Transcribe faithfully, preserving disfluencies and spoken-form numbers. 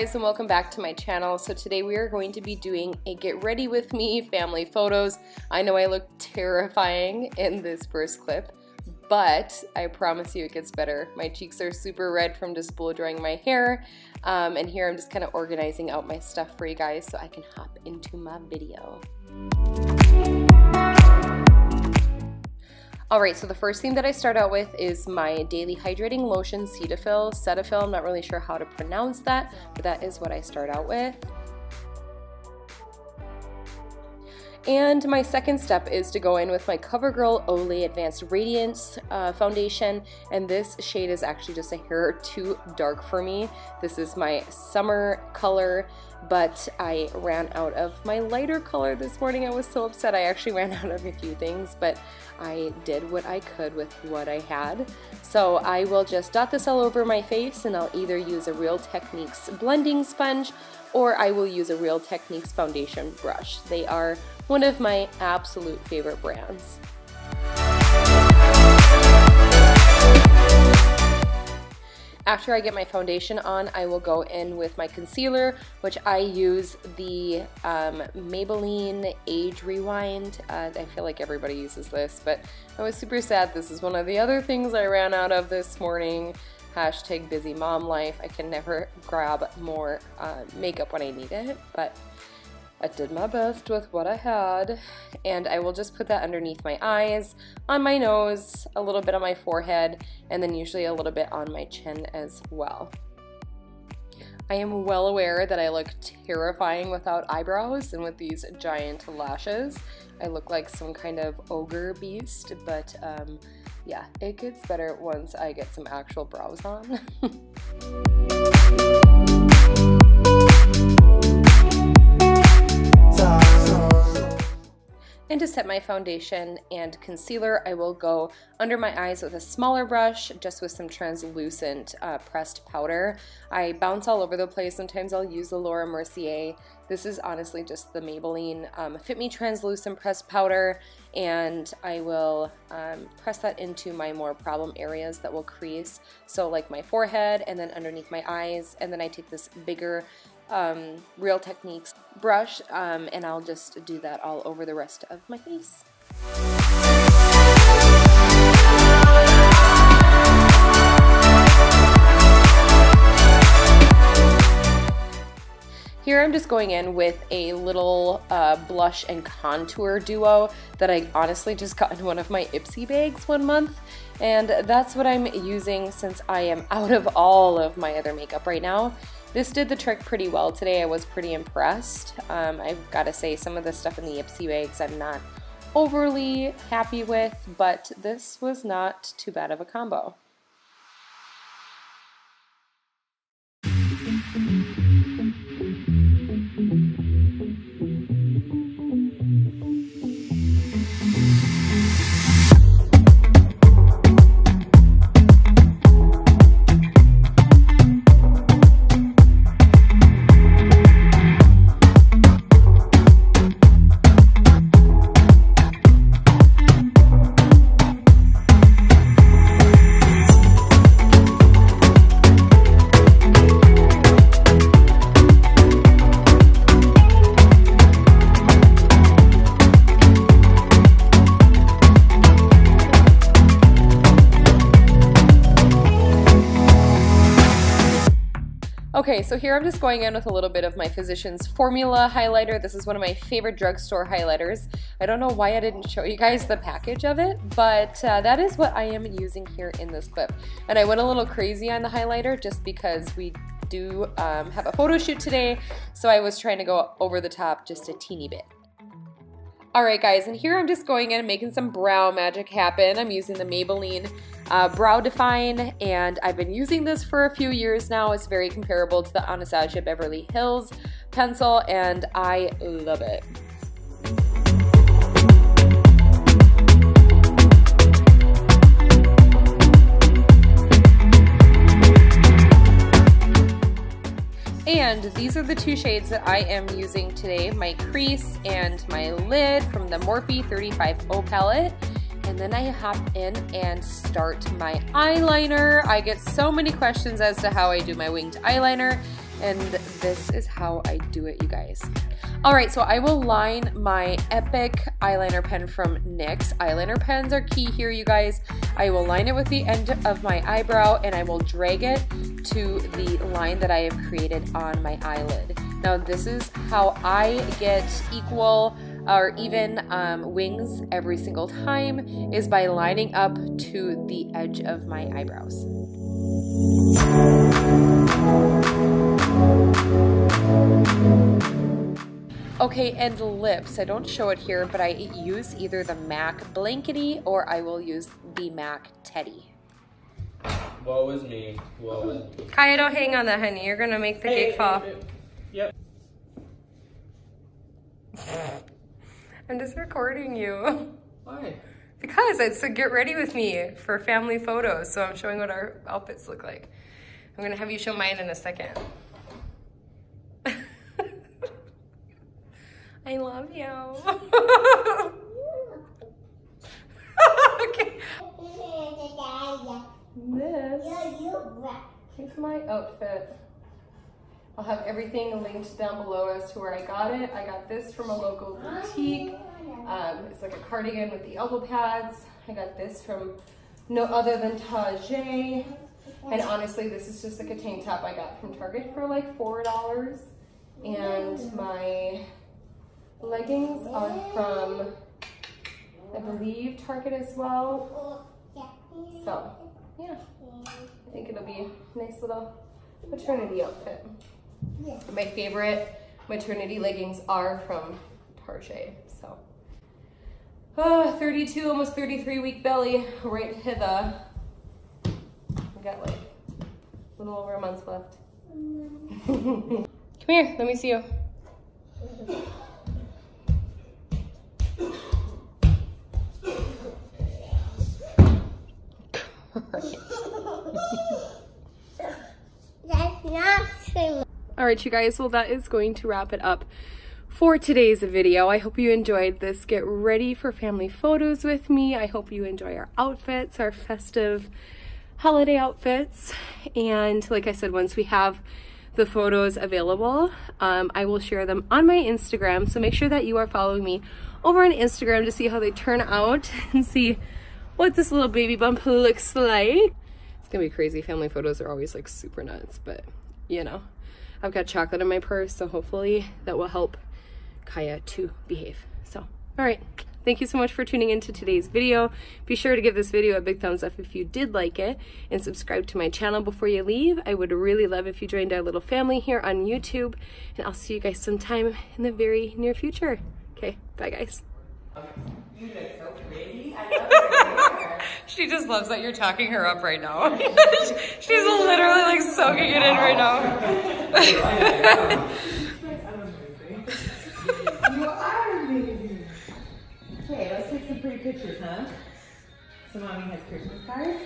guys and welcome back to my channel. So today we are going to be doing a get ready with me family photos. I know I look terrifying in this first clip, but I promise you it gets better. My cheeks are super red from just blow drying my hair, um, and here I'm just kind of organizing out my stuff for you guys so I can hop into my video. Alright, so the first thing that I start out with is my Daily Hydrating Lotion, Cetaphil. Cetaphil, I'm not really sure how to pronounce that, but that is what I start out with. And my second step is to go in with my Covergirl Olay Advanced Radiance uh, Foundation, and this shade is actually just a hair too dark for me. This is my summer color, but I ran out of my lighter color this morning. I was so upset. I actually ran out of a few things, but I did what I could with what I had. So I will just dot this all over my face, and I'll either use a Real Techniques blending sponge or I will use a Real Techniques foundation brush. They are one of my absolute favorite brands. After I get my foundation on, I will go in with my concealer, which I use the um, Maybelline Age Rewind. Uh, I feel like everybody uses this, but I was super sad. This is one of the other things I ran out of this morning. Hashtag busy mom life. I can never grab more uh, makeup when I need it, but I did my best with what I had, and I will just put that underneath my eyes, on my nose, a little bit on my forehead, and then usually a little bit on my chin as well. I am well aware that I look terrifying without eyebrows and with these giant lashes. I look like some kind of ogre beast, but um, yeah, it gets better once I get some actual brows on. And to set my foundation and concealer, I will go under my eyes with a smaller brush, just with some translucent uh, pressed powder. I bounce all over the place. Sometimes I'll use the Laura Mercier. This is honestly just the Maybelline um, Fit Me Translucent Pressed Powder, and I will um, press that into my more problem areas that will crease, so like my forehead and then underneath my eyes, and then I take this bigger Um, Real Techniques brush, um, and I'll just do that all over the rest of my face. Here I'm just going in with a little uh, blush and contour duo that I honestly just got in one of my Ipsy bags one month, and that's what I'm using since I am out of all of my other makeup right now. This did the trick pretty well today. I was pretty impressed. Um, I've got to say, some of the stuff in the Ipsy bags I'm not overly happy with, but this was not too bad of a combo. Okay, so here I'm just going in with a little bit of my Physicians Formula highlighter. This is one of my favorite drugstore highlighters. I don't know why I didn't show you guys the package of it, but uh, that is what I am using here in this clip. And I went a little crazy on the highlighter just because we do um, have a photo shoot today, so I was trying to go over the top just a teeny bit. Alright guys, and here I'm just going in and making some brow magic happen. I'm using the Maybelline uh, Brow Define, and I've been using this for a few years now. It's very comparable to the Anastasia Beverly Hills pencil, and I love it. And these are the two shades that I am using today, my crease and my lid from the Morphe thirty-five oh palette. And then I hop in and start my eyeliner. I get so many questions as to how I do my winged eyeliner, and this is how I do it, you guys. All right, so I will line my Epic eyeliner pen from NYX. Eyeliner pens are key here, you guys. I will line it with the end of my eyebrow and I will drag it to the line that I have created on my eyelid. Now this is how I get equal or even um, wings every single time, is by lining up to the edge of my eyebrows. Okay, and lips. I don't show it here, but I use either the MAC Blankety or I will use the MAC Teddy. Woe is me. Woe. Kaya, don't hang on that, honey. You're gonna make the hey, cake fall. Hey, hey, yep. I'm just recording you. Why? Because it's a get ready with me for family photos. So I'm showing what our outfits look like. I'm gonna have you show mine in a second. I love you. Okay. This is my outfit. I'll have everything linked down below as to where I got it. I got this from a local boutique. Um, it's like a cardigan with the elbow pads. I got this from no other than Tajay. And honestly, this is just like a tank top I got from Target for like four dollars. And my leggings are from, I believe, Target as well. So, yeah. I think it'll be a nice little maternity outfit. My favorite maternity leggings are from Target, so. Oh, thirty-two, almost thirty-three week belly, right hither. We got like a little over a month left. Come here, let me see you. That's not true. All right, you guys, well, that is going to wrap it up for today's video. I hope you enjoyed this get ready for family photos with me. I hope you enjoy our outfits, our festive holiday outfits. And like I said, once we have the photos available, um, I will share them on my Instagram. So make sure that you are following me over on Instagram to see how they turn out and see what this little baby bump looks like. It's gonna be crazy. Family photos are always like super nuts, but you know, I've got chocolate in my purse, so hopefully that will help Kaya to behave. So, all right. Thank you so much for tuning into today's video. Be sure to give this video a big thumbs up if you did like it, and subscribe to my channel before you leave. I would really love if you joined our little family here on YouTube, and I'll see you guys sometime in the very near future. Okay, bye guys. You look so pretty. I love your hair. She just loves that you're talking her up right now. She's literally like soaking it in right now. You are amazing. Okay, let's take some pretty pictures, huh? So mommy has Christmas cards.